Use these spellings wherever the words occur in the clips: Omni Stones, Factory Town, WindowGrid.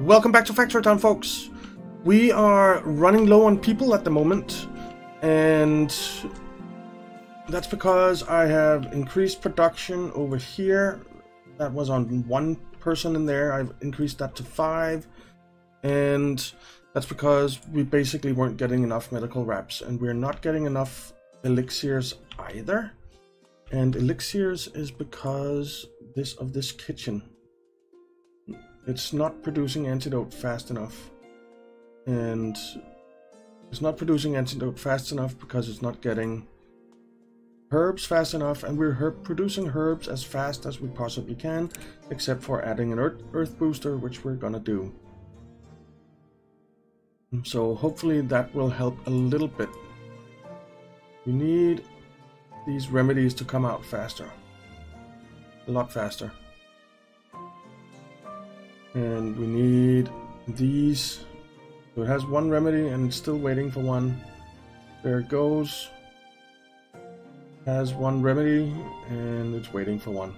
Welcome back to Factory Town, folks. We are running low on people at the moment, and that's because I have increased production over here. That was on one person in there. I've increased that to 5, and that's because we basically weren't getting enough medical wraps, and we're not getting enough elixirs either. And elixirs is because of this kitchen. It's not producing antidote fast enough, and it's not producing antidote fast enough because it's not getting herbs fast enough, and we're producing herbs as fast as we possibly can, except for adding an earth booster, which we're gonna do. So hopefully that will help a little bit. We need these remedies to come out faster, a lot faster. And we need these. So it has one remedy and it's still waiting for one. There it goes. Has one remedy and it's waiting for one.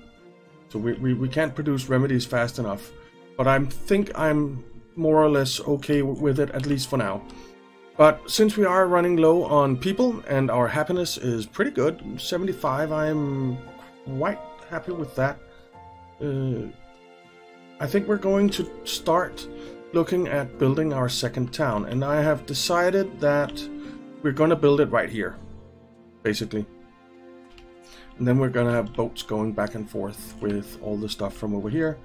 So we can't produce remedies fast enough. But I think I'm more or less okay with it, at least for now. But since we are running low on people and our happiness is pretty good, 75, I'm quite happy with that. I think we're going to start looking at building our second town, and I have decided that we're going to build it right here, basically. And then we're going to have boats going back and forth with all the stuff from over here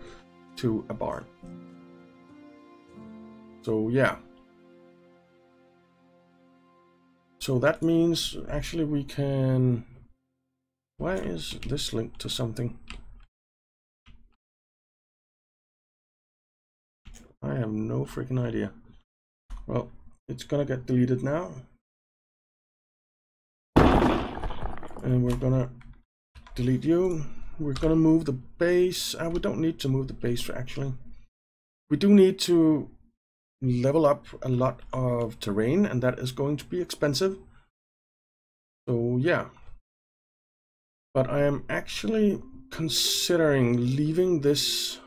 to a barn. So yeah. So that means actually we can... Why is this linked to something? I have no freaking idea. Well, it's gonna get deleted now. And we're gonna delete you. We're gonna move the base. We don't need to move the base, actually. We do need to level up a lot of terrain, and that is going to be expensive. So, yeah. But I am actually considering leaving this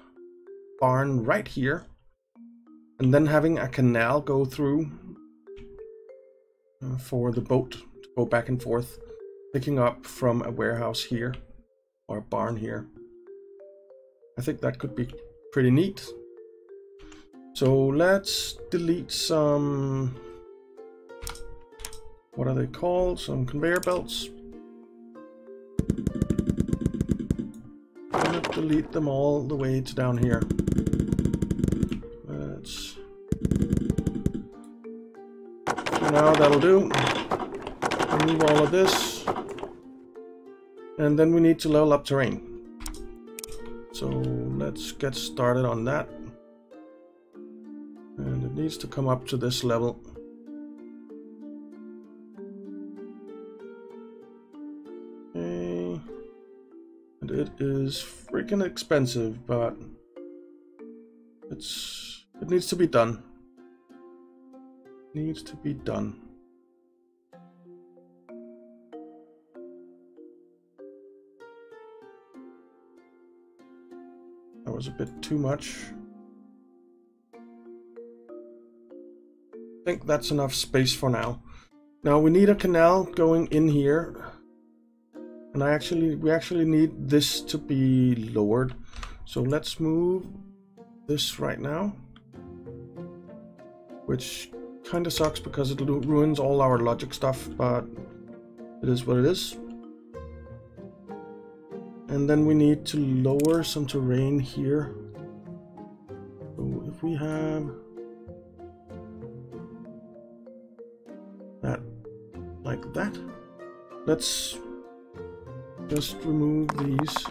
barn right here, and then having a canal go through for the boat to go back and forth, picking up from a warehouse here or a barn here. I think that could be pretty neat. So let's delete some, what are they called? Some conveyor belts. I'm gonna delete them all the way to down here. Now that'll do. Remove all of this, and then we need to level up terrain. So let's get started on that, and it needs to come up to this level. Okay, and it is freaking expensive, but it needs to be done. Needs to be done. That was a bit too much. I think that's enough space for now. Now we need a canal going in here, and we actually need this to be lowered. So let's move this right now, which kind of sucks because it ruins all our logic stuff, but it is what it is. And then we need to lower some terrain here. So if we have that like that, let's just remove these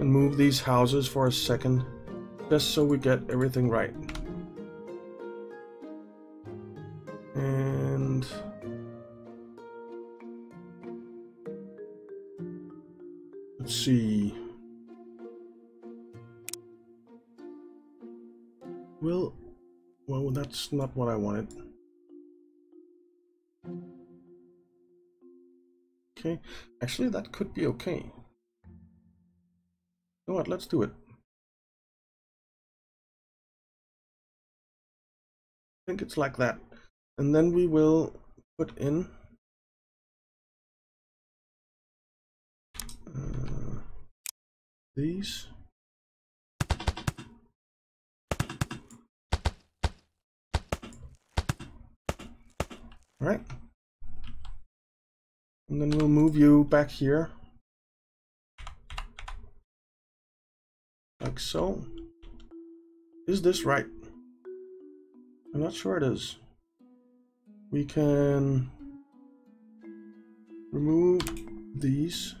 and move these houses for a second, just so we get everything right. And let's see. Well, that's not what I wanted. Okay, actually that could be okay. You know what, let's do it. think it's like that. And then we will put in these. All right. And then we'll move you back here. Like so. Is this right? I'm not sure it is. We can remove these.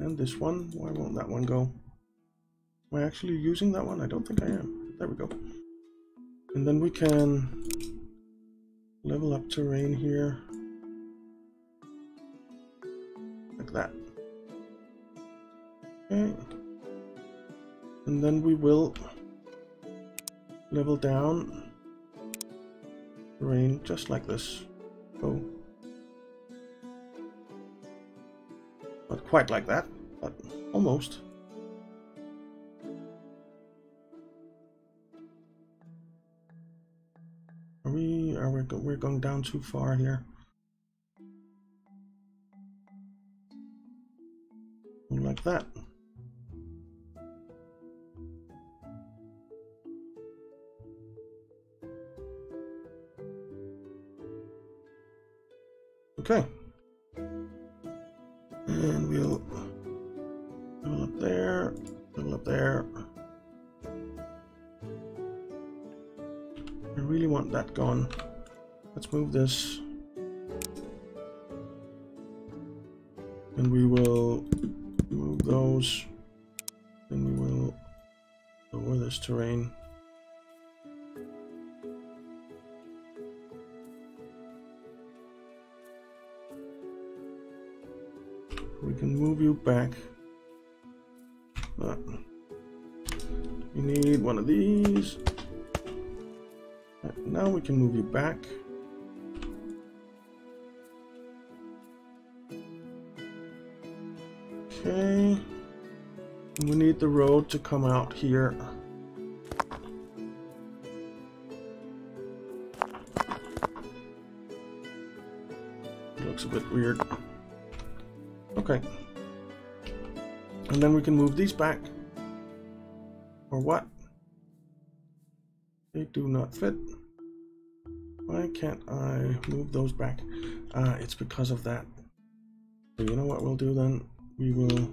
And this one. Why won't that one go? Am I actually using that one? I don't think I am. There we go. And then we can level up terrain here. Like that. Okay. And then we will level down terrain just like this. Oh. Not quite like that, but almost. We're going down too far here. Like that. Okay. And we'll level up there, level up there. I really want that gone. Let's move this. And we will move those. And we will lower this terrain. We can move you back. You need one of these. Right, now we can move you back. Okay, we need the road to come out here. It looks a bit weird. Okay. And then we can move these back. Or what? They do not fit. Why can't I move those back? It's because of that. So you know what we'll do then? We will .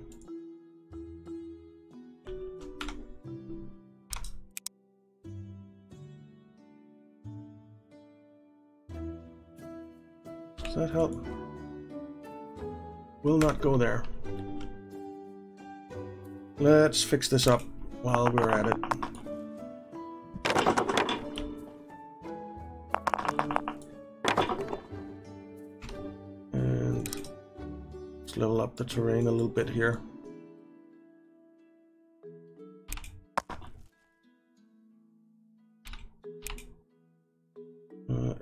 Does that help? Will not go there. Let's fix this up while we're at it. Level up the terrain a little bit here.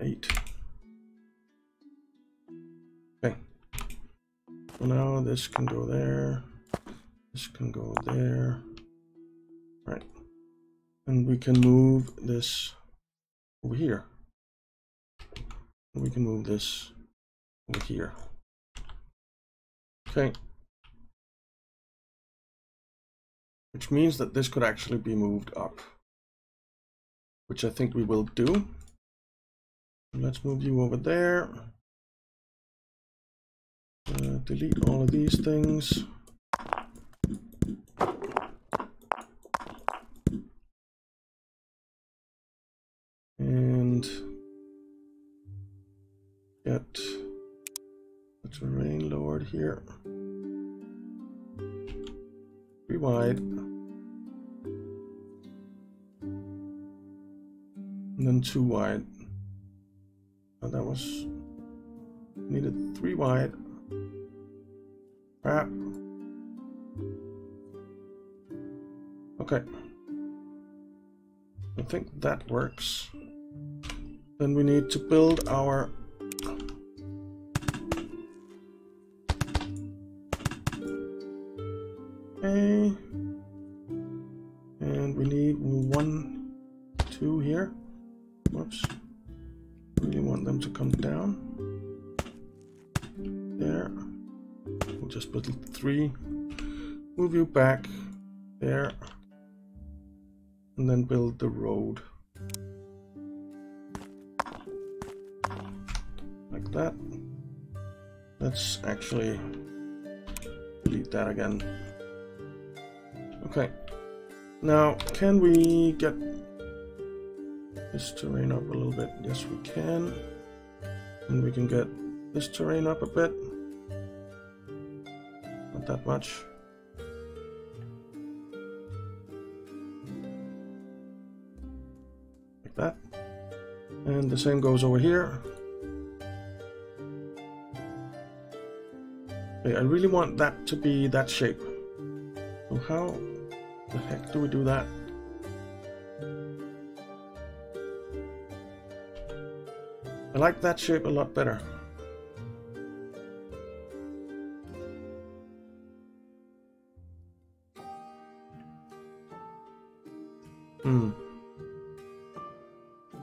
Eight. Okay. So now this can go there. This can go there. Right. And we can move this over here. We can move this over here. Okay, which means that this could actually be moved up, which I think we will do. Let's move you over there. Delete all of these things. And get the terrain lowered here. Be wide. And then 2 wide. Oh, that was needed 3 wide. Crap. Okay. I think that works. Then we need to build our 1, 2 here. Whoops. Really want them to come down. There. We'll just put 3. Move you back there. And then build the road. Like that. Let's actually delete that again. Okay. Now, can we get this terrain up a little bit? Yes, we can. And we can get this terrain up a bit. Not that much. Like that. And the same goes over here. Okay, I really want that to be that shape. So how the heck do we do that? I like that shape a lot better.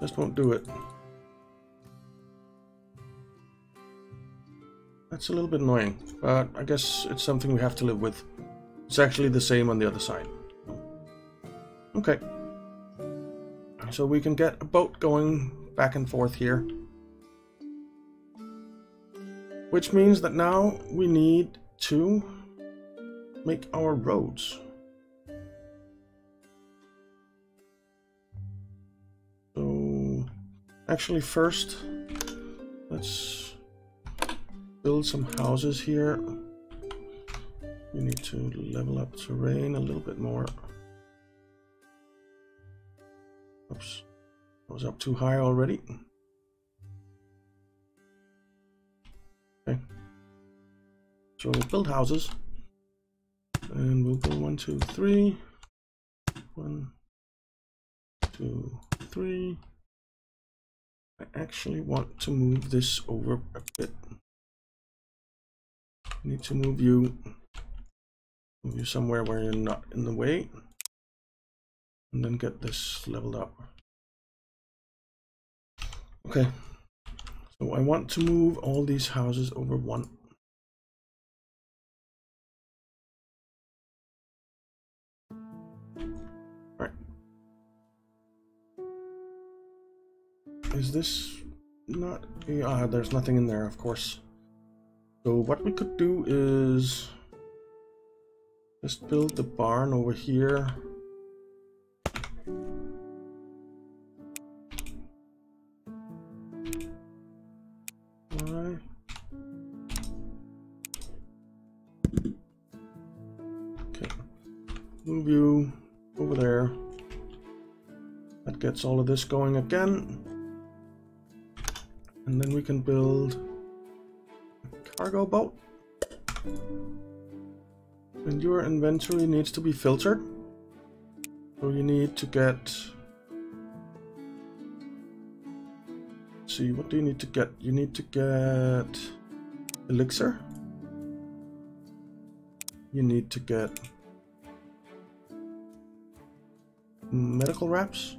Just won't do it. That's a little bit annoying, but I guess it's something we have to live with. It's actually the same on the other side. Okay, so we can get a boat going back and forth here, which means that now we need to make our roads. So actually first let's build some houses here. We need to level up terrain a little bit more. Oops, I was up too high already. Okay, so we'll build houses, and we'll go 1, 2, 3. 1, 2, 3. I actually want to move this over a bit. I need to move you somewhere where you're not in the way. And then get this leveled up. Okay, so I want to move all these houses over 1. Right. Is this not? Ah, there's nothing in there, of course. So what we could do is just build the barn over here. Move you over there. That gets all of this going again. And then we can build a cargo boat. And your inventory needs to be filtered. So you need to get... Let's see, what do you need to get? You need to get elixir. You need to get medical wraps.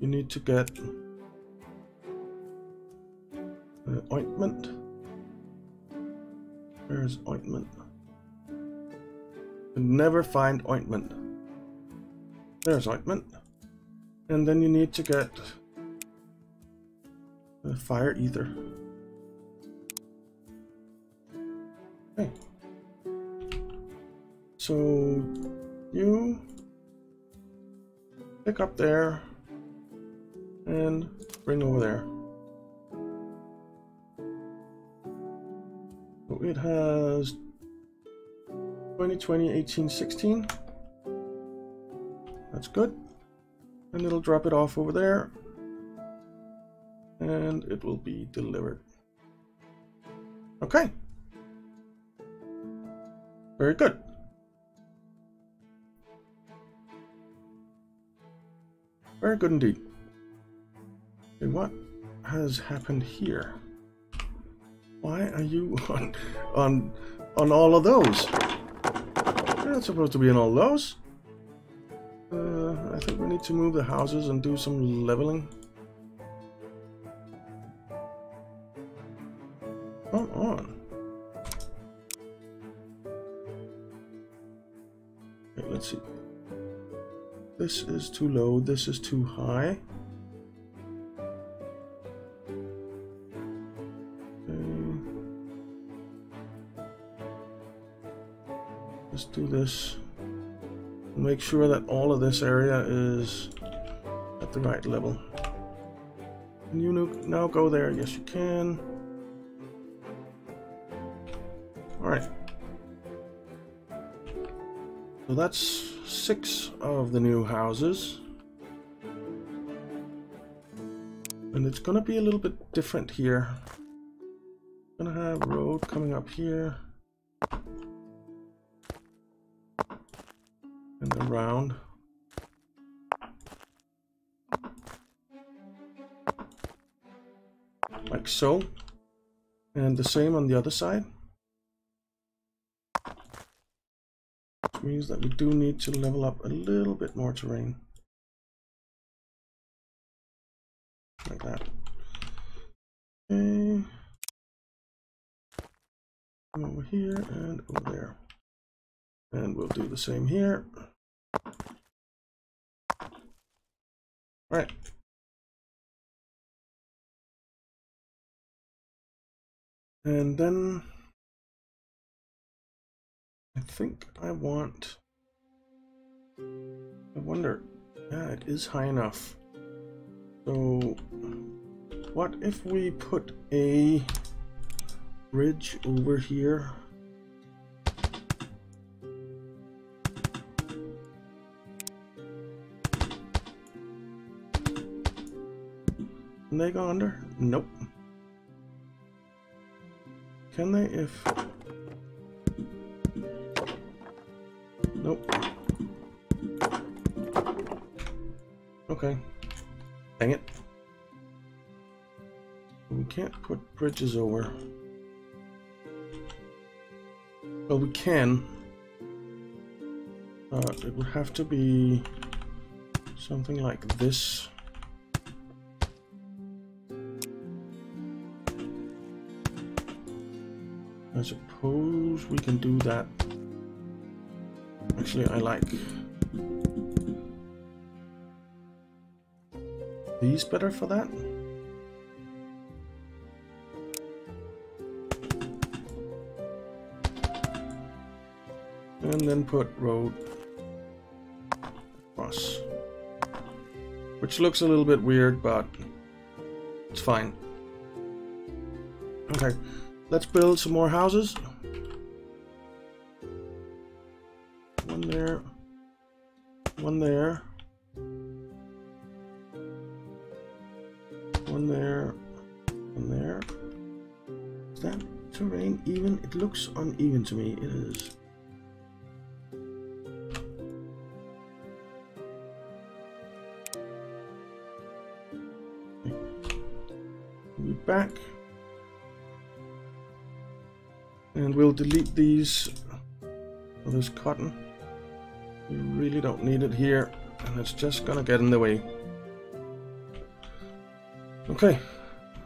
You need to get ointment. Where is ointment? You never find ointment. There's ointment. And then you need to get the fire ether. Okay. So you pick up there and bring over there. So it has 20, 18, 16. That's good. And it'll drop it off over there. And it will be delivered. Okay. Very good. Very good indeed. Okay, what has happened here? Why are you on all of those? You're not supposed to be on all those. I think we need to move the houses and do some leveling. Come on. Okay, let's see. This is too low, this is too high. Let's do this. Make sure that all of this area is at the right level. Can you now go there? Yes, you can. Alright. So that's 6 of the new houses. And it's gonna be a little bit different here. Gonna have a road coming up here. And around. Like so. And the same on the other side. Which means that we do need to level up a little bit more terrain. Like that. Okay. Over here and over there. And we'll do the same here. Right. And then I think I wonder, yeah, it is high enough. So what if we put a bridge over here? Can they go under? Nope. Can they if... Nope. Okay. Dang it. We can't put bridges over. Well, we can. It would have to be something like this. I suppose we can do that. Actually, I like these better for that. And then put road across. Which looks a little bit weird, but it's fine. Okay. Let's build some more houses. One there. One there. One there. One there. Is that terrain even? It looks uneven to me. It is. Okay. We'll be back. And we'll delete these. Oh, there's cotton. We really don't need it here, and it's just gonna get in the way. Okay,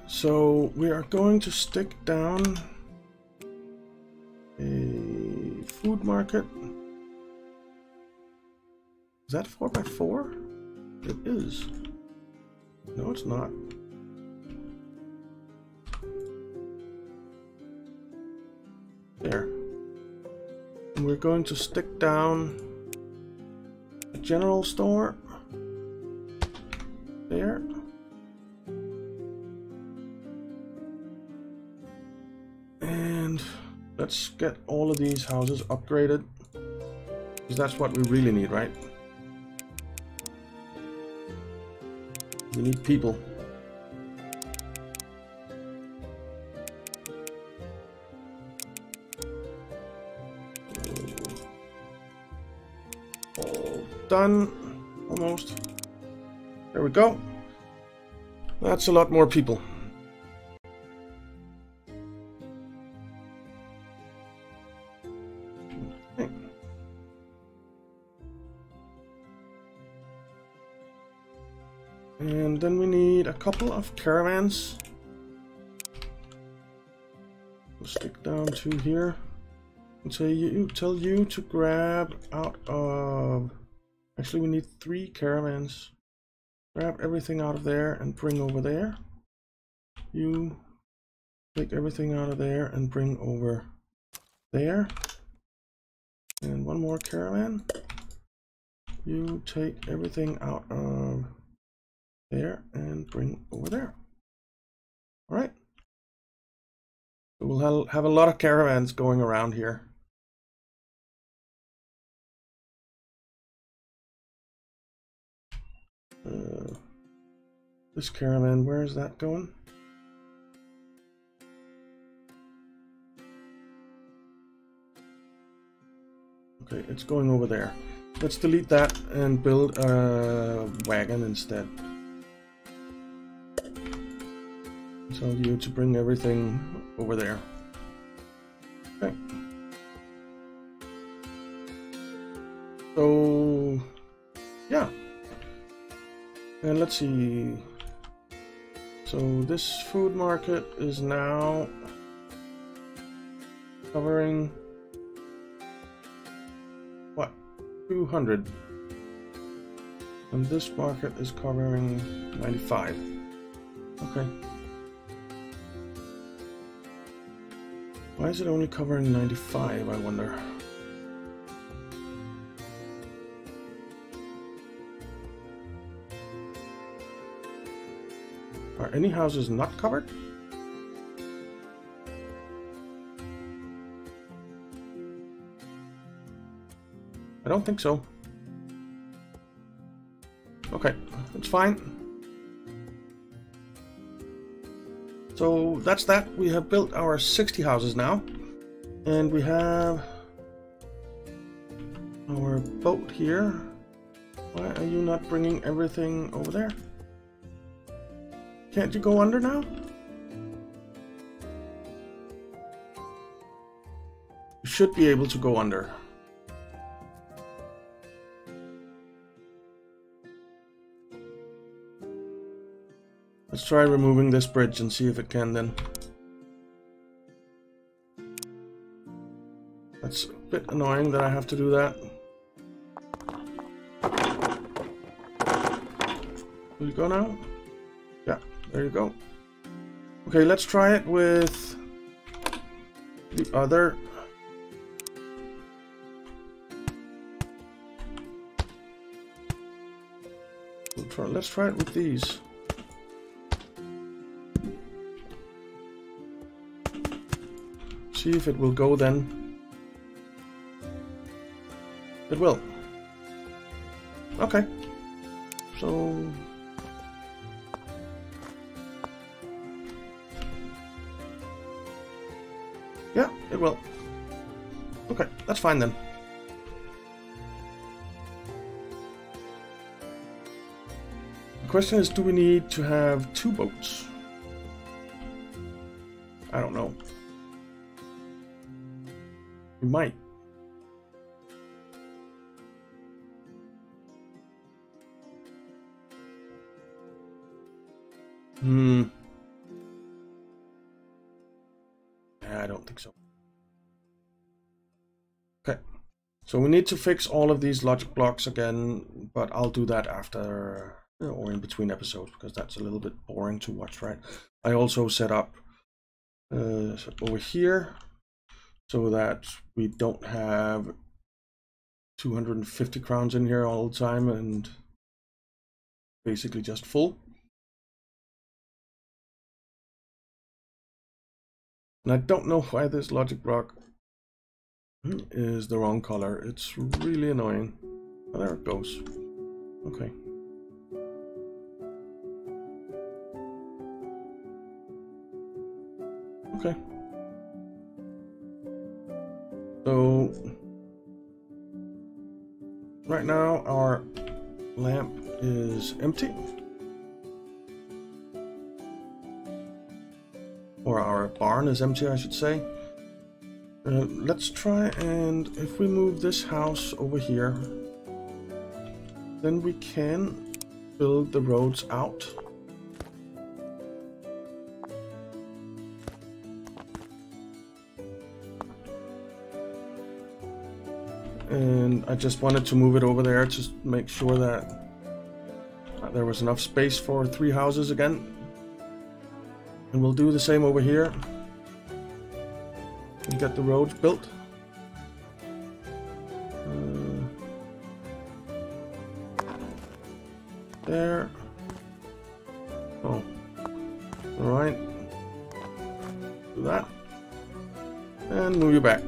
so we are going to stick down a food market. Is that 4x4? It is. No, it's not. There. And we're going to stick down a general store there. And let's get all of these houses upgraded, because that's what we really need, right? We need people. Done. Almost. There we go. That's a lot more people. Okay. And then we need a couple of caravans. We'll stick down to here. And tell you to grab out of... Actually, we need 3 caravans. Grab everything out of there and bring over there. You take everything out of there and bring over there. And one more caravan. You take everything out of there and bring over there. All right. So we'll have a lot of caravans going around here. This caravan, where is that going? Okay, it's going over there. Let's delete that and build a wagon instead. Tell you to bring everything over there. Okay. So, yeah. And let's see. So this food market is now covering... 200, and this market is covering 95. Okay, why is it only covering 95, I wonder? Are any houses not covered? I don't think so. Okay, that's fine. So that's that. We have built our 60 houses now. And we have our boat here. Why are you not bringing everything over there? Can't you go under now? You should be able to go under. Let's try removing this bridge and see if it can then. That's a bit annoying that I have to do that. Will you go now? Yeah, there you go. Okay, let's try it with the other. Let's try it with these. See if it will go then. It will. Okay. So... yeah, it will. Okay, that's fine then. The question is, do we need to have 2 boats? I don't know. We might. I don't think so. Okay. So we need to fix all of these logic blocks again, but I'll do that after or in between episodes, because that's a little bit boring to watch, right? I also set up over here, so that we don't have 250 crowns in here all the time and basically just full. And I don't know why this logic block is the wrong color. It's really annoying. Oh, there it goes. Okay. Okay. So, right now our lamp is empty, or our barn is empty, I should say. Let's try, and if we move this house over here, then we can build the roads out. And I just wanted to move it over there to make sure that there was enough space for 3 houses again. And we'll do the same over here. And get the roads built. There. Oh. Alright. Do that. And move you back.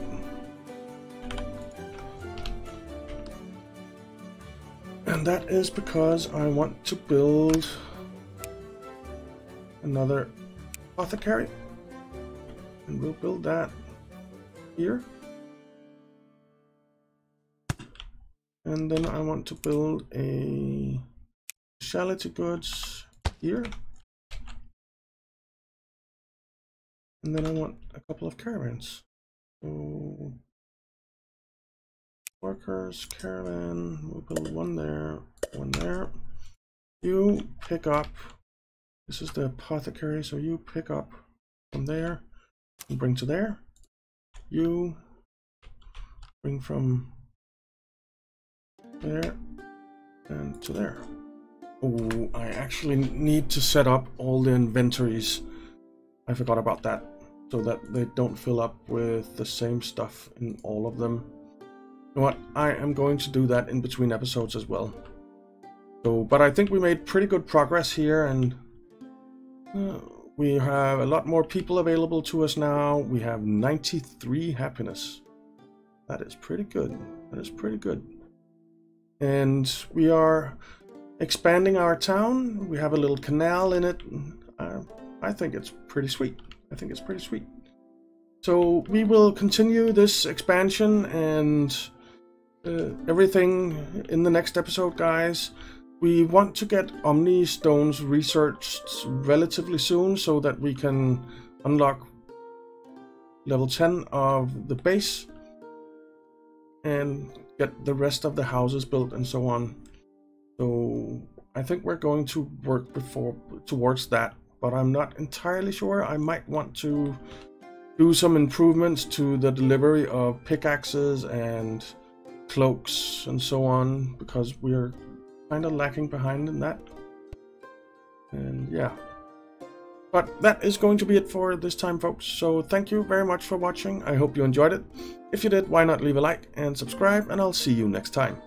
And that is because I want to build another apothecary. And we'll build that here. And then I want to build a specialty goods here. And then I want a couple of caravans. So workers, caravan, we'll build one there, one there. You pick up, this is the apothecary, so you pick up from there and bring to there. You bring from there and to there. Oh, I actually need to set up all the inventories. I forgot about that, so that they don't fill up with the same stuff in all of them. You know what, I am going to do that in between episodes as well. So, but I think we made pretty good progress here, and we have a lot more people available to us now. We have 93 happiness. That is pretty good. That is pretty good. And we are expanding our town. We have a little canal in it. I think it's pretty sweet. I think it's pretty sweet. So we will continue this expansion and everything in the next episode, guys. We want to get Omni Stones researched relatively soon so that we can unlock level 10 of the base and get the rest of the houses built and so on. So I think we're going to work towards that, but I'm not entirely sure. I might want to do some improvements to the delivery of pickaxes and cloaks and so on, because we're kind of lacking behind in that. And yeah, but that is going to be it for this time, folks. So thank you very much for watching. I hope you enjoyed it. If you did, why not leave a like and subscribe, and I'll see you next time.